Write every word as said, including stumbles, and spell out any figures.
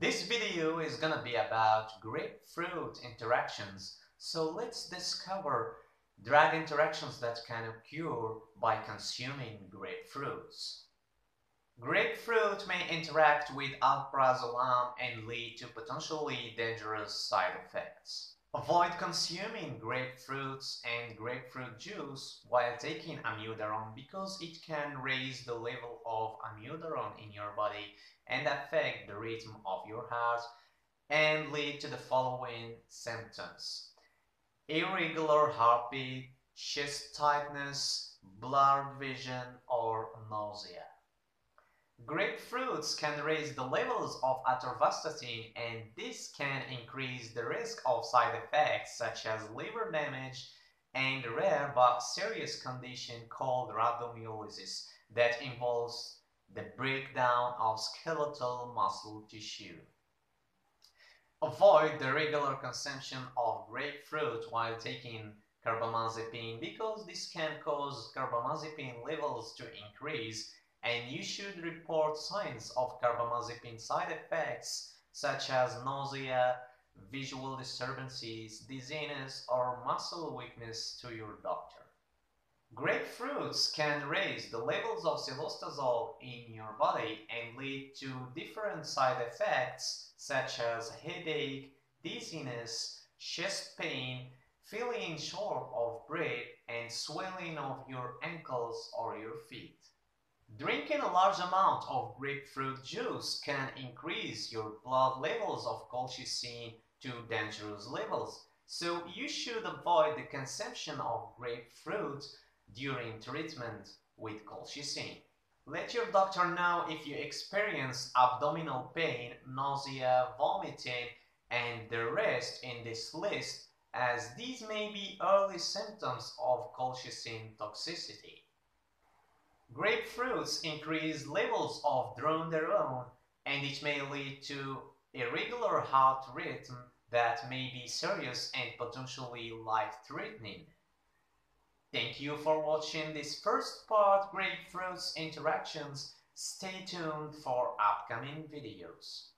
This video is gonna be about grapefruit interactions, so let's discover drug interactions that can occur by consuming grapefruits. Grapefruit may interact with alprazolam and lead to potentially dangerous side effects. Avoid consuming grapefruits and grapefruit juice while taking amiodarone because it can raise the level of amiodarone in your body and affect the rhythm of your heart and lead to the following symptoms: irregular heartbeat, chest tightness, blurred vision, or nausea. Grapefruits can raise the levels of atorvastatin, and this can increase the risk of side effects such as liver damage and a rare but serious condition called rhabdomyolysis that involves the breakdown of skeletal muscle tissue. Avoid the regular consumption of grapefruit while taking carbamazepine because this can cause carbamazepine levels to increase, and you should report signs of carbamazepine side effects such as nausea, visual disturbances, dizziness, or muscle weakness to your doctor. Grapefruits can raise the levels of cilostazol in your body and lead to different side effects such as headache, dizziness, chest pain, feeling short of breath, and swelling of your ankles or your feet. Drinking a large amount of grapefruit juice can increase your blood levels of colchicine to dangerous levels, so you should avoid the consumption of grapefruit during treatment with colchicine. Let your doctor know if you experience abdominal pain, nausea, vomiting, and the rest in this list, as these may be early symptoms of colchicine toxicity. Grapefruits increase levels of dronedarone, and it may lead to irregular heart rhythm that may be serious and potentially life-threatening. Thank you for watching this first part, grapefruits interactions. Stay tuned for upcoming videos.